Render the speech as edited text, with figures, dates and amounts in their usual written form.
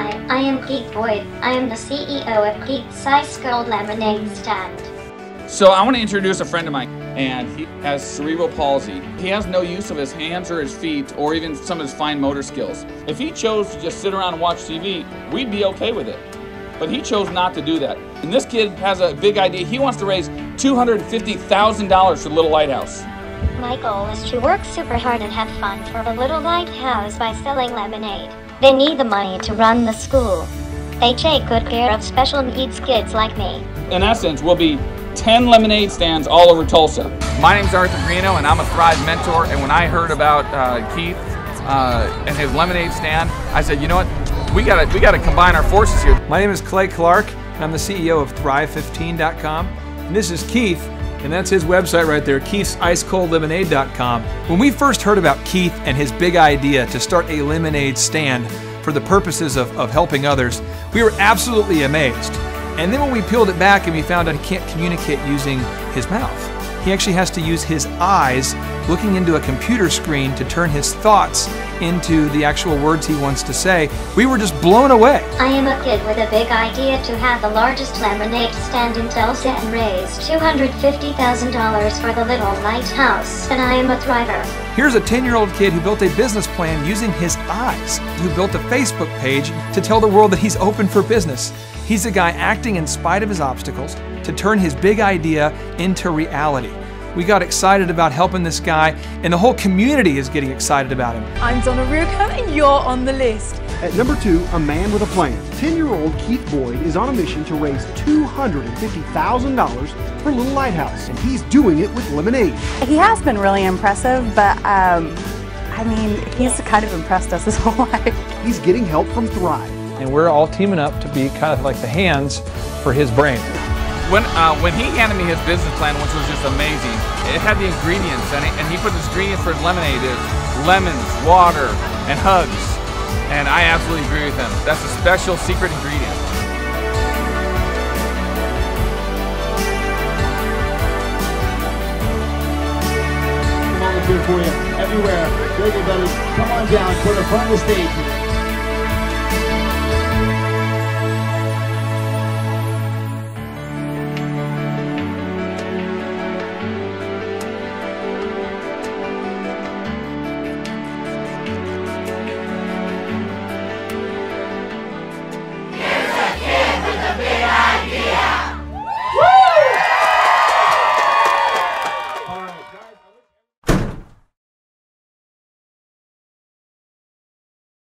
Hi, I am Keith Boyd. I am the CEO of Keith's Ice Cold Lemonade stand. So I want to introduce a friend of mine, and he has cerebral palsy. He has no use of his hands or his feet or even some of his fine motor skills. If he chose to just sit around and watch TV, we'd be okay with it. But he chose not to do that. And this kid has a big idea. He wants to raise $250,000 for Little Lighthouse. My goal is to work super hard and have fun for the Little Lighthouse by selling lemonade. They need the money to run the school. They take good care of special needs kids like me. In essence, we'll be 10 lemonade stands all over Tulsa. My name's Arthur Greeno, and I'm a Thrive mentor, and when I heard about Keith and his lemonade stand, I said, you know what, we gotta combine our forces here. My name is Clay Clark, and I'm the CEO of Thrive15.com, and this is Keith, and that's his website right there, Keith's Ice Cold Lemonade.com. When we first heard about Keith and his big idea to start a lemonade stand for the purposes of helping others, we were absolutely amazed. And then when we peeled it back and we found out he can't communicate using his mouth. He actually has to use his eyes looking into a computer screen to turn his thoughts into the actual words he wants to say. We were just blown away. I am a kid with a big idea to have the largest lemonade stand in Tulsa and raise $250,000 for the Little Lighthouse, and I am a thriver. Here's a 10-year-old kid who built a business plan using his eyes, who built a Facebook page to tell the world that he's open for business. He's a guy acting in spite of his obstacles to turn his big idea into reality. We got excited about helping this guy, and the whole community is getting excited about him. I'm Donna Ruka, and you're on the list. At number 2, a man with a plan. 10-year-old Keith Boyd is on a mission to raise $250,000 for Little Lighthouse, and he's doing it with lemonade. He has been really impressive, but I mean, he's kind of impressed us his whole life. He's getting help from Thrive. And we're all teaming up to be kind of like the hands for his brain. When he handed me his business plan, which was just amazing, it had the ingredients, and he put the ingredients for his lemonade is lemons, water, and hugs. And I absolutely agree with him. That's a special secret ingredient. Come on, it's here for you. Everywhere. Everybody, come on down for the front of the stage.